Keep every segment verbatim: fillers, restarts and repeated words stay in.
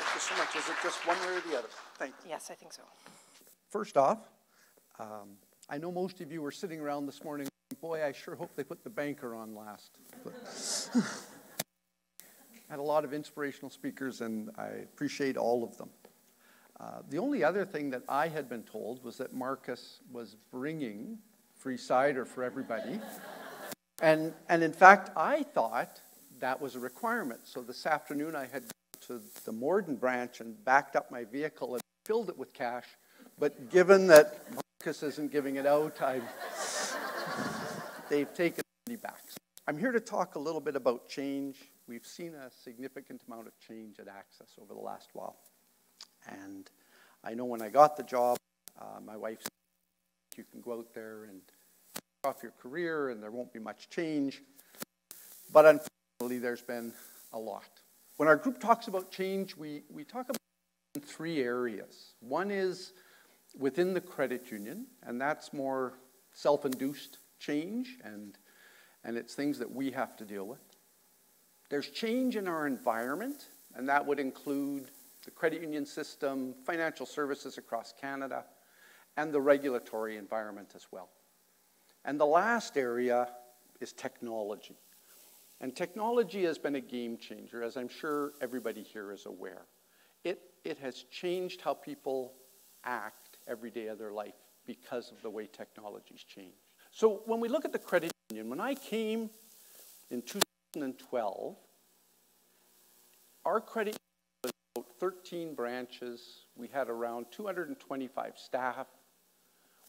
Thank you so much. Is it just one way or the other? Thank you. Yes, I think so. First off, um, I know most of you were sitting around this morning. Boy, I sure hope they put the banker on last. But had a lot of inspirational speakers, and I appreciate all of them. Uh, the only other thing that I had been told was that Marcus was bringing free cider for everybody. and, and in fact, I thought that was a requirement. So this afternoon, I had gone to the Morden branch and backed up my vehicle and filled it with cash. But given that Marcus isn't giving it out, I've, they've taken the money back. So I'm here to talk a little bit about change. We've seen a significant amount of change at Access over the last while. And I know when I got the job, uh, my wife said, you can go out there and kick off your career and there won't be much change. But unfortunately, there's been a lot. When our group talks about change, we, we talk about it in three areas. One is within the credit union, and that's more self-induced change, and, and it's things that we have to deal with. There's change in our environment, and that would include the credit union system, financial services across Canada, and the regulatory environment as well. And the last area is technology. And technology has been a game changer, as I'm sure everybody here is aware. It, it has changed how people act every day of their life because of the way technology's changed. So when we look at the credit union, when I came in two thousand twelve, our credit union thirteen branches, we had around two hundred twenty-five staff,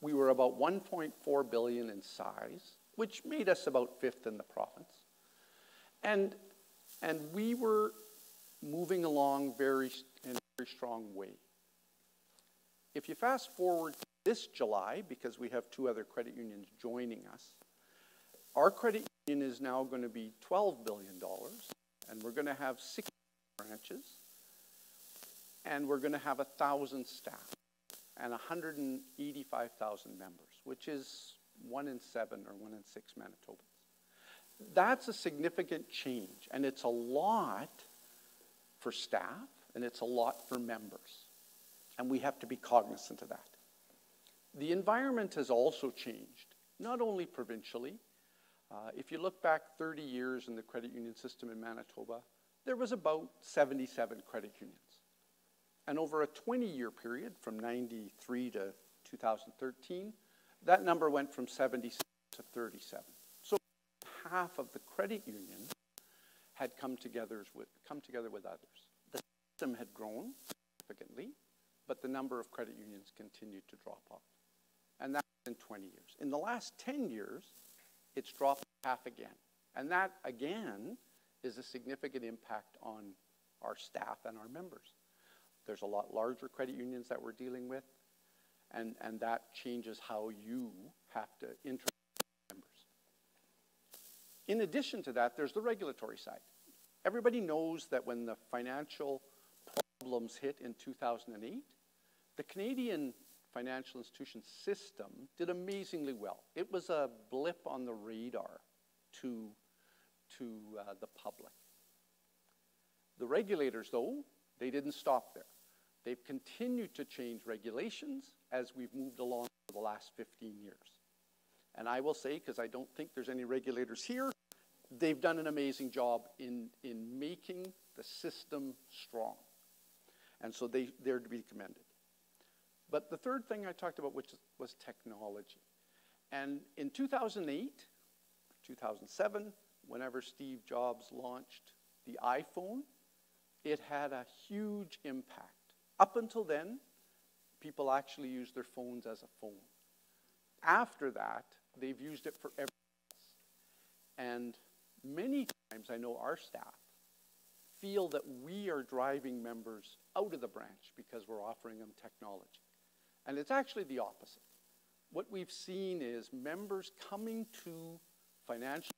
we were about one point four billion in size, which made us about fifth in the province. And, and we were moving along very, in a very strong way. If you fast forward to this July, because we have two other credit unions joining us, our credit union is now going to be twelve billion dollars, and we're going to have six branches. And we're going to have one thousand staff and one hundred eighty-five thousand members, which is one in seven or one in six Manitobans. That's a significant change, and it's a lot for staff, and it's a lot for members. And we have to be cognizant of that. The environment has also changed, not only provincially. Uh, if you look back thirty years in the credit union system in Manitoba, there was about seventy-seven credit unions. And over a twenty-year period, from ninety-three to two thousand thirteen, that number went from seventy-six to thirty-seven. So half of the credit union had come together with, come together with others. The system had grown significantly, but the number of credit unions continued to drop off. And that's in twenty years. In the last ten years, it's dropped half again. And that, again, is a significant impact on our staff and our members. There's a lot larger credit unions that we're dealing with, and, and that changes how you have to interact with members. In addition to that, there's the regulatory side. Everybody knows that when the financial problems hit in two thousand eight, the Canadian financial institution system did amazingly well. It was a blip on the radar to, to uh, the public. The regulators, though, they didn't stop there. They've continued to change regulations as we've moved along for the last fifteen years. And I will say, because I don't think there's any regulators here, they've done an amazing job in, in making the system strong. And so they, they're to be commended. But the third thing I talked about, which was technology. And in two thousand eight, two thousand seven, whenever Steve Jobs launched the iPhone, it had a huge impact. Up until then, people actually used their phones as a phone. After that, they've used it for everything else. And many times, I know our staff feel that we are driving members out of the branch because we're offering them technology. And it's actually the opposite. What we've seen is members coming to financial,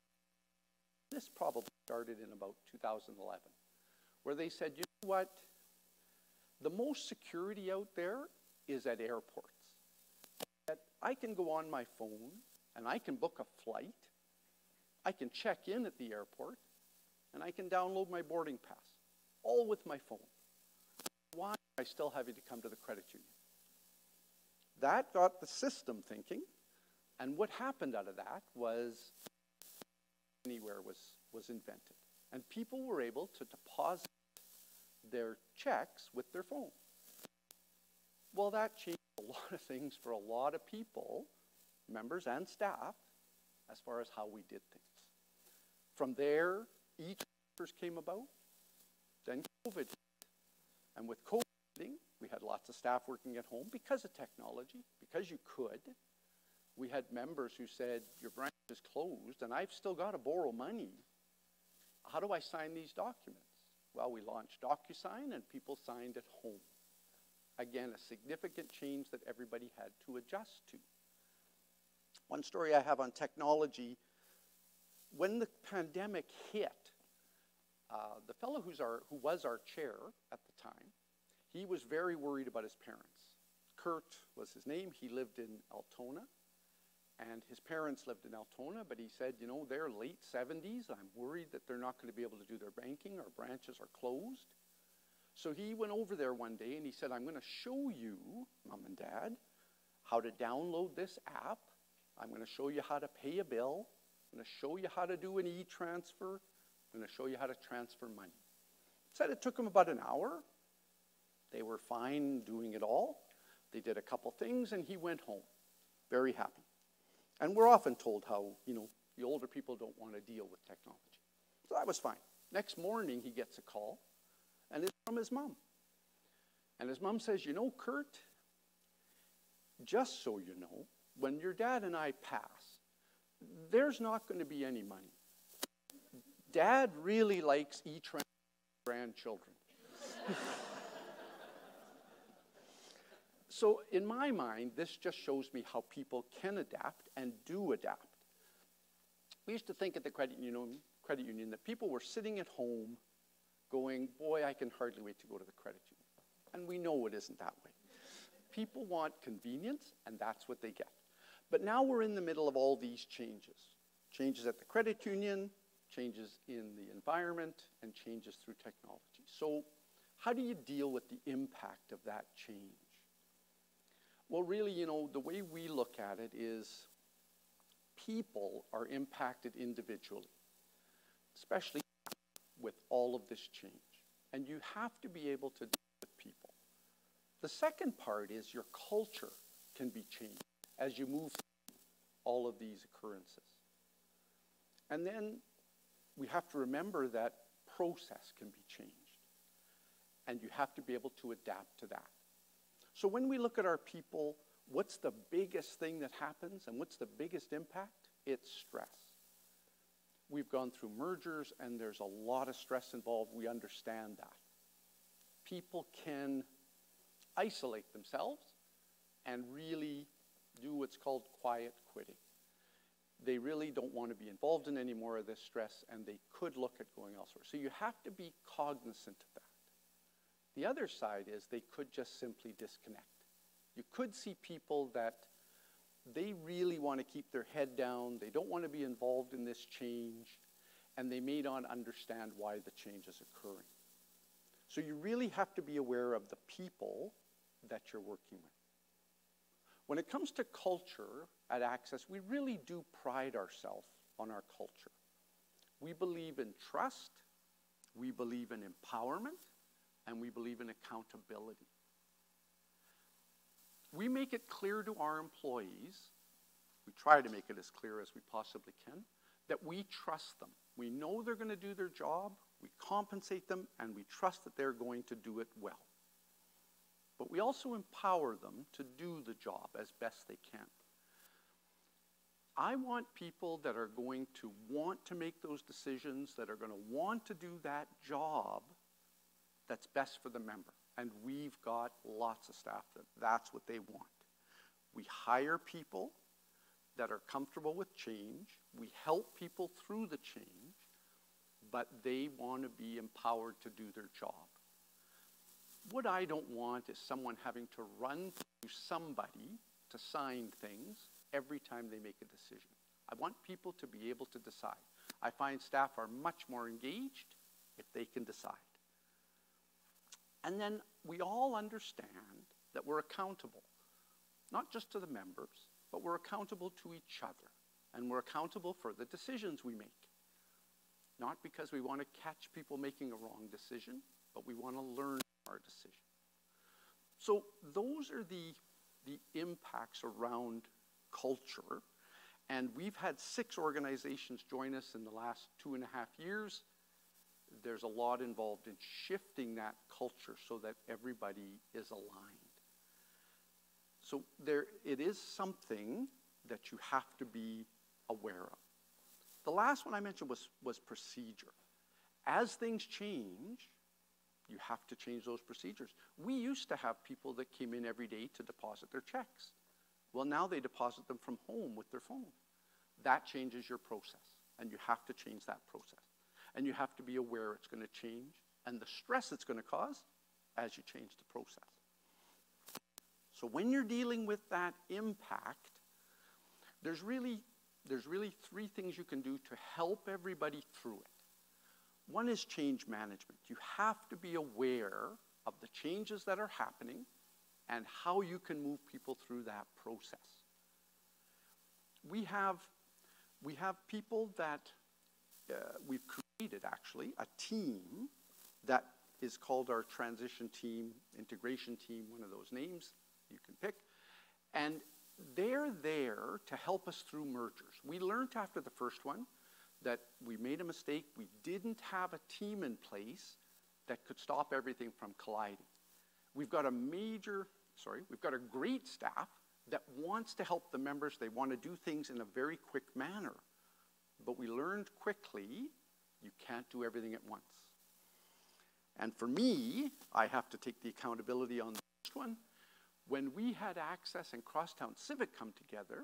this probably started in about two thousand eleven, where they said, you know what, the most security out there is at airports. That I can go on my phone and I can book a flight, I can check in at the airport, and I can download my boarding pass, all with my phone. why am I still having to come to the credit union? That got the system thinking, and what happened out of that was Anywhere was, was invented. And people were able to deposit their checks with their phone. Well, that changed a lot of things for a lot of people, members and staff, as far as how we did things. From there, e-transfers came about, then COVID hit. And with COVID, we had lots of staff working at home because of technology, because you could. We had members who said, your branch is closed and I've still got to borrow money. How do I sign these documents? Well, we launched DocuSign and people signed at home. Again, a significant change that everybody had to adjust to. One story I have on technology, when the pandemic hit, uh, the fellow who's our, who was our chair at the time, he was very worried about his parents. Kurt was his name, he lived in Altona. And his parents lived in Altona, but he said, you know, they're late seventies. I'm worried that they're not going to be able to do their banking. Our branches are closed. So he went over there one day and he said, I'm going to show you, Mom and Dad, how to download this app. I'm going to show you how to pay a bill. I'm going to show you how to do an e-transfer. I'm going to show you how to transfer money. He said it took him about an hour. They were fine doing it all. They did a couple things and he went home, very happy. And we're often told how, you know, the older people don't want to deal with technology. So that was fine. Next morning, he gets a call, and it's from his mom. And his mom says, you know, Kurt, just so you know, when your dad and I pass, there's not going to be any money. Dad really likes e-transfer grandchildren. So in my mind, this just shows me how people can adapt and do adapt. We used to think at the credit union, credit union that people were sitting at home going, boy, I can hardly wait to go to the credit union. And we know it isn't that way. People want convenience, and that's what they get. But now we're in the middle of all these changes. Changes at the credit union, changes in the environment, and changes through technology. So how do you deal with the impact of that change? Well, really, you know, the way we look at it is people are impacted individually, especially with all of this change. And you have to be able to deal with people. The second part is your culture can be changed as you move through all of these occurrences. And then we have to remember that process can be changed. And you have to be able to adapt to that. So when we look at our people, what's the biggest thing that happens and what's the biggest impact? It's stress. We've gone through mergers and there's a lot of stress involved. We understand that. People can isolate themselves and really do what's called quiet quitting. They really don't want to be involved in any more of this stress and they could look at going elsewhere. So you have to be cognizant of that. The other side is they could just simply disconnect. You could see people that they really want to keep their head down, they don't want to be involved in this change, and they may not understand why the change is occurring. So you really have to be aware of the people that you're working with. When it comes to culture at Access, we really do pride ourselves on our culture. We believe in trust, we believe in empowerment, and we believe in accountability. We make it clear to our employees, we try to make it as clear as we possibly can, that we trust them. We know they're going to do their job, we compensate them, and we trust that they're going to do it well. But we also empower them to do the job as best they can. I want people that are going to want to make those decisions, that are going to want to do that job that's best for the member. And we've got lots of staff that that's what they want. We hire people that are comfortable with change. We help people through the change, but they want to be empowered to do their job. What I don't want is someone having to run to somebody to sign things every time they make a decision. I want people to be able to decide. I find staff are much more engaged if they can decide. And then we all understand that we're accountable, not just to the members, but we're accountable to each other. And we're accountable for the decisions we make. Not because we want to catch people making a wrong decision, but we want to learn our decision. So those are the, the impacts around culture. And we've had six organizations join us in the last two and a half years. There's a lot involved in shifting that culture so that everybody is aligned. So there, it is something that you have to be aware of. The last one I mentioned was, was procedure. As things change, you have to change those procedures. We used to have people that came in every day to deposit their checks. Well, now they deposit them from home with their phone. That changes your process, and you have to change that process. And you have to be aware it's going to change and the stress it's going to cause as you change the process. So when you're dealing with that impact, there's really, there's really three things you can do to help everybody through it. One is change management. You have to be aware of the changes that are happening and how you can move people through that process. We have, we have people that uh, we've created, actually, a team that is called our transition team, integration team, one of those names you can pick. And they're there to help us through mergers. We learned after the first one that we made a mistake. We didn't have a team in place that could stop everything from colliding. We've got a major, sorry, we've got a great staff that wants to help the members. They want to do things in a very quick manner. But we learned quickly, you can't do everything at once. And for me, I have to take the accountability on the first one. When we had Access and Crosstown Civic come together,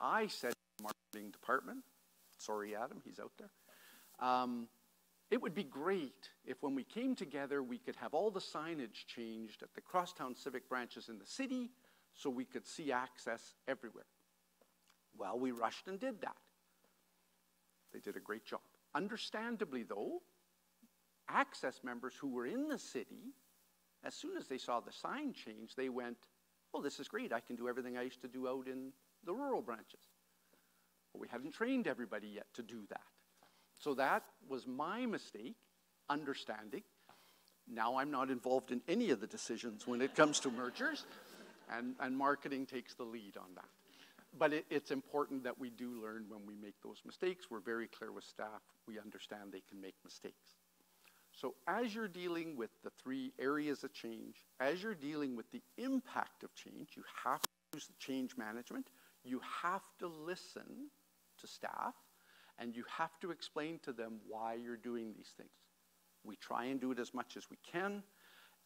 I said to the marketing department, sorry Adam, he's out there, um, it would be great if when we came together we could have all the signage changed at the Crosstown Civic branches in the city so we could see Access everywhere. Well, we rushed and did that. They did a great job. Understandably though, Access members who were in the city, as soon as they saw the sign change, they went, well, this is great. I can do everything I used to do out in the rural branches. But we haven't trained everybody yet to do that. So that was my mistake, understanding. Now I'm not involved in any of the decisions when it comes to mergers, and, and marketing takes the lead on that. But it, it's important that we do learn when we make those mistakes. We're very clear with staff. We understand they can make mistakes. So as you're dealing with the three areas of change, as you're dealing with the impact of change, you have to use the change management, you have to listen to staff, and you have to explain to them why you're doing these things. We try and do it as much as we can,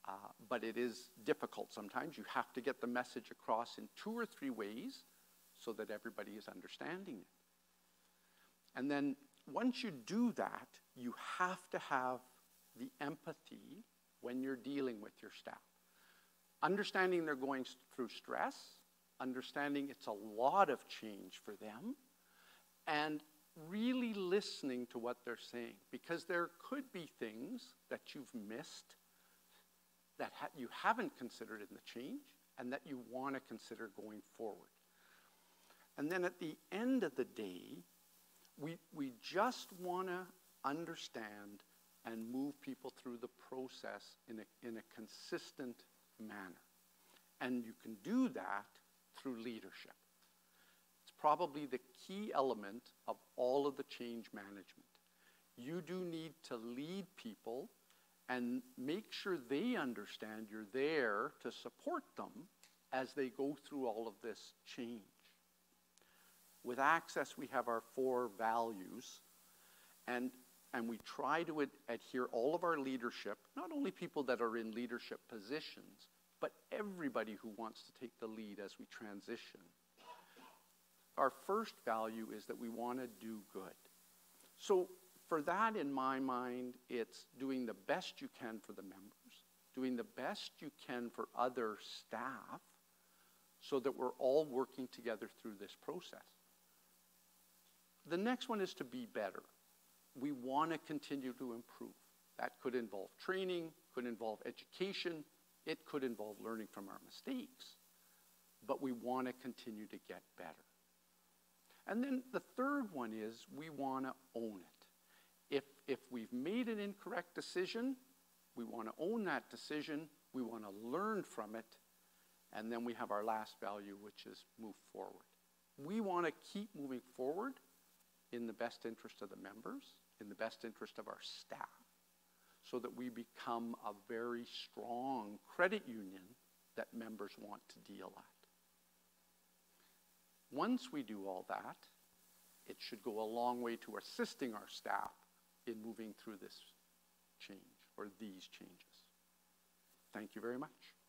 uh, but it is difficult sometimes. You have to get the message across in two or three ways so that everybody is understanding it. And then once you do that, you have to have the empathy when you're dealing with your staff. Understanding they're going through stress, understanding it's a lot of change for them, and really listening to what they're saying, because there could be things that you've missed that ha- you haven't considered in the change and that you want to consider going forward. And then at the end of the day, we, we just want to understand and move people through the process in a, in a consistent manner. And you can do that through leadership. It's probably the key element of all of the change management. You do need to lead people and make sure they understand you're there to support them as they go through all of this change. With Access, we have our four values, and And we try to ad adhere all of our leadership, not only people that are in leadership positions, but everybody who wants to take the lead as we transition. Our first value is that we want to do good. So for that, in my mind, it's doing the best you can for the members, doing the best you can for other staff, so that we're all working together through this process. The next one is to be better. We want to continue to improve. That could involve training, could involve education, it could involve learning from our mistakes, but we want to continue to get better. And then the third one is we want to own it. If, if we've made an incorrect decision, we want to own that decision, we want to learn from it, and then we have our last value, which is move forward. We want to keep moving forward in the best interest of the members, in the best interest of our staff, so that we become a very strong credit union that members want to deal at. Once we do all that, it should go a long way to assisting our staff in moving through this change or these changes. Thank you very much.